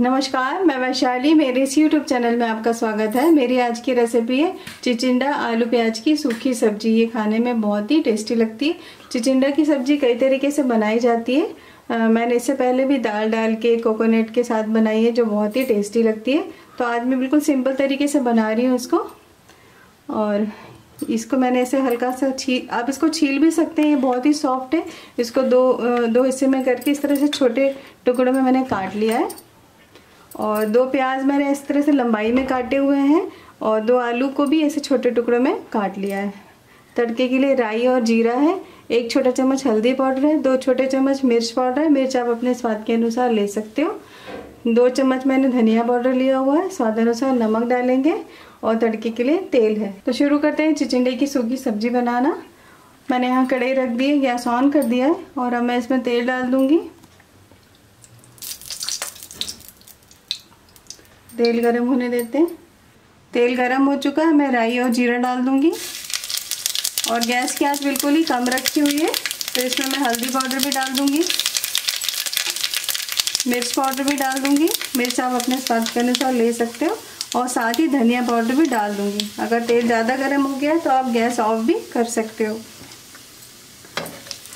नमस्कार, मैं वैशाली। मेरे इस YouTube चैनल में आपका स्वागत है। मेरी आज की रेसिपी है चिचिंडा आलू प्याज की सूखी सब्जी। ये खाने में बहुत ही टेस्टी लगती है। चिचिंडा की सब्जी कई तरीके से बनाई जाती है। मैंने इससे पहले भी दाल डाल के कोकोनट के साथ बनाई है, जो बहुत ही टेस्टी लगती है। तो आज मैं बिल्कुल सिंपल तरीके से बना रही हूँ इसको। और इसको मैंने ऐसे हल्का सा आप इसको छील भी सकते हैं, ये बहुत ही सॉफ्ट है। इसको दो हिस्से में करके इस तरह से छोटे टुकड़ों में मैंने काट लिया है। और दो प्याज मैंने इस तरह से लंबाई में काटे हुए हैं और दो आलू को भी ऐसे छोटे टुकड़ों में काट लिया है। तड़के के लिए राई और जीरा है, 1 छोटा चम्मच हल्दी पाउडर है, 2 छोटे चम्मच मिर्च पाउडर है। मिर्च आप अपने स्वाद के अनुसार ले सकते हो। 2 चम्मच मैंने धनिया पाउडर लिया हुआ है। स्वाद अनुसार नमक डालेंगे और तड़के के लिए तेल है। तो शुरू करते हैं चिचिंडे की सूखी सब्जी बनाना। मैंने यहाँ कढ़ाई रख दी है, गैस ऑन कर दिया है और अब मैं इसमें तेल डाल दूँगी। तेल गरम होने देते हैं। तेल गरम हो चुका है, मैं राई और जीरा डाल दूंगी। और गैस की आंच बिल्कुल ही कम रखी हुई है। तो इसमें मैं हल्दी पाउडर भी डाल दूंगी, मिर्च पाउडर भी डाल दूंगी। मिर्च आप अपने स्वाद के अनुसार ले सकते हो। और साथ ही धनिया पाउडर भी डाल दूंगी। अगर तेल ज़्यादा गर्म हो गया है तो आप गैस ऑफ भी कर सकते हो।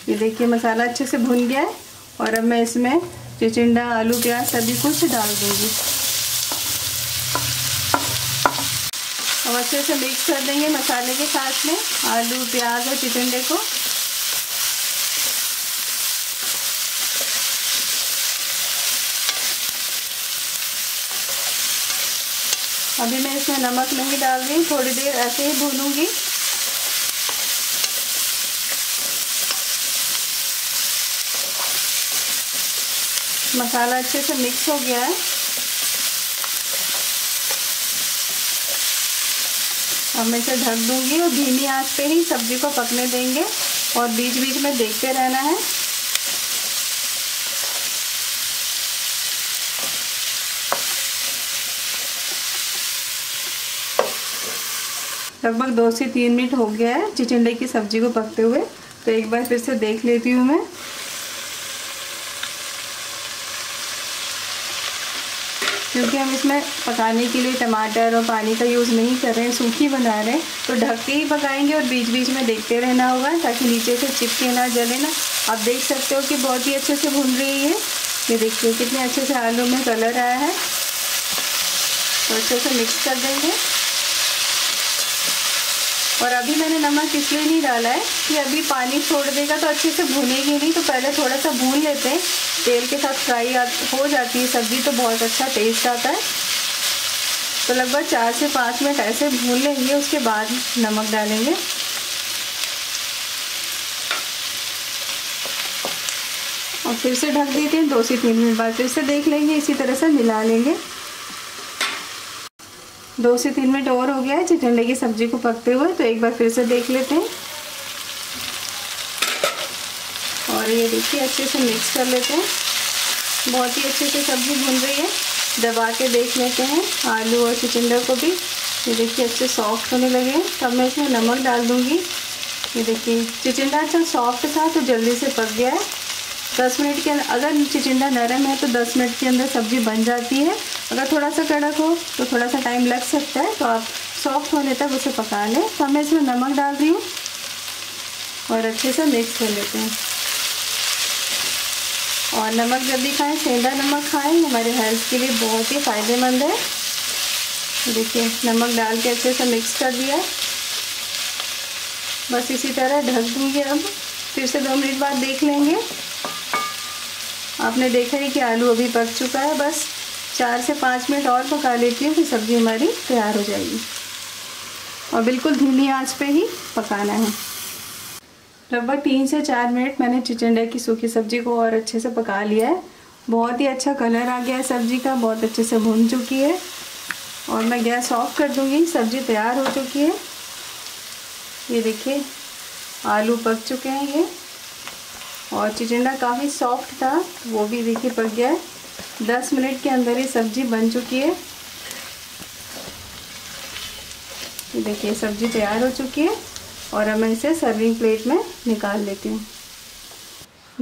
ये देखिए मसाला अच्छे से भुन गया है और अब मैं इसमें चिचिंडा आलू प्याज सभी कुछ डाल दूँगी। और अच्छे से मिक्स कर देंगे मसाले के साथ में आलू प्याज और चिचिंडे को। अभी मैं इसमें नमक नहीं डाल रही, थोड़ी देर ऐसे ही भूनूंगी। मसाला अच्छे से मिक्स हो गया है। अब मैं इसे ढक दूंगी और धीमी आंच पे ही सब्जी को पकने देंगे। और बीच बीच में देखते रहना है। लगभग 2 से 3 मिनट हो गया है चिचिंडे की सब्जी को पकते हुए। तो एक बार फिर से देख लेती हूँ मैं। क्योंकि हम इसमें पकाने के लिए टमाटर और पानी का यूज़ नहीं कर रहे हैं, सूखी बना रहे हैं, तो ढक के ही पकाएंगे। और बीच बीच में देखते रहना होगा ताकि नीचे से चिपके ना, जले ना। आप देख सकते हो कि बहुत ही अच्छे से भुन रही है। ये देखिए कितने अच्छे से आलू में कलर आया है। तो अच्छे से मिक्स कर देंगे। और अभी मैंने नमक इसलिए नहीं डाला है कि अभी पानी छोड़ देगा तो अच्छे से भुनेगी नहीं। तो पहले थोड़ा सा भून लेते हैं। तेल के साथ फ्राई हो जाती है सब्ज़ी तो बहुत अच्छा टेस्ट आता है। तो लगभग 4 से 5 मिनट ऐसे भून लेंगे, उसके बाद नमक डालेंगे। और फिर से ढक देते हैं। 2 से 3 मिनट बाद फिर से देख लेंगे, इसी तरह से मिला लेंगे। 2 से 3 मिनट और हो गया है चिचिंडे की सब्जी को पकते हुए। तो एक बार फिर से देख लेते हैं। और ये देखिए अच्छे से मिक्स कर लेते हैं। बहुत ही अच्छे से सब्जी भुन रही है। दबा के देख लेते हैं आलू और चिचिंडा को भी। ये देखिए अच्छे सॉफ्ट होने लगे हैं। तब मैं इसमें नमक डाल दूँगी। ये देखिए चिचिंडा अच्छा सॉफ्ट था तो जल्दी से पक गया है। 10 मिनट के अगर चिचिंडा नरम है तो 10 मिनट के अंदर सब्जी बन जाती है। अगर थोड़ा सा कड़क हो तो थोड़ा सा टाइम लग सकता है। तो आप सॉफ्ट होने तक उसे पका लें। तो मैं इसमें नमक डाल रही हूँ और अच्छे से मिक्स कर लेते हैं। और नमक जब भी खाएँ, सेंधा नमक खाएँ, हमारे हेल्थ के लिए बहुत ही फ़ायदेमंद है। देखिए नमक डाल के अच्छे से मिक्स कर दिया। बस इसी तरह ढक दूँगी। अब फिर से 2 मिनट बाद देख लेंगे। आपने देखा है कि आलू अभी पक चुका है। बस 4 से 5 मिनट और पका लेती हूँ, फिर सब्ज़ी हमारी तैयार हो जाएगी। और बिल्कुल धीमी आंच पे ही पकाना है। लगभग 3 से 4 मिनट मैंने चिचिंडा की सूखी सब्ज़ी को और अच्छे से पका लिया है। बहुत ही अच्छा कलर आ गया है सब्ज़ी का, बहुत अच्छे से भुन चुकी है। और मैं गैस ऑफ कर दूँगी। सब्ज़ी तैयार हो चुकी है। ये देखिए आलू पक चुके हैं ये। और चिचिंडा काफ़ी सॉफ्ट था तो वो भी देखिए पक गया है। 10 मिनट के अंदर ही सब्ज़ी बन चुकी है। देखिए सब्ज़ी तैयार हो चुकी है। और अब मैं इसे सर्विंग प्लेट में निकाल लेती हूँ।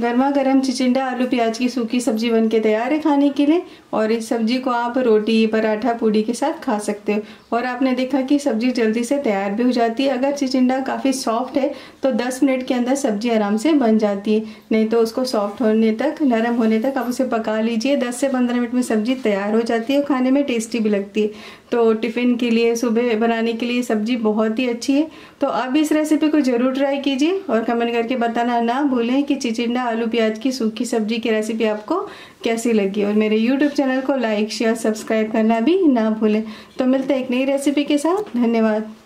गर्मा गर्म चिचिंडा आलू प्याज की सूखी सब्जी बन के तैयार है खाने के लिए। और इस सब्जी को आप रोटी, पराठा, पूड़ी के साथ खा सकते हो। और आपने देखा कि सब्जी जल्दी से तैयार भी हो जाती है। अगर चिचिंडा काफ़ी सॉफ्ट है तो 10 मिनट के अंदर सब्जी आराम से बन जाती है, नहीं तो उसको सॉफ्ट होने तक, नरम होने तक आप उसे पका लीजिए। 10 से 15 मिनट में सब्जी तैयार हो जाती है और खाने में टेस्टी भी लगती है। तो टिफ़िन के लिए, सुबह बनाने के लिए सब्जी बहुत ही अच्छी है। तो आप इस रेसिपी को ज़रूर ट्राई कीजिए और कमेंट करके बताना ना भूलें कि चिचिंडा आलू प्याज की सूखी सब्जी की रेसिपी आपको कैसी लगी। और मेरे YouTube चैनल को लाइक, शेयर, सब्सक्राइब करना भी ना भूलें। तो मिलते हैं एक नई रेसिपी के साथ। धन्यवाद।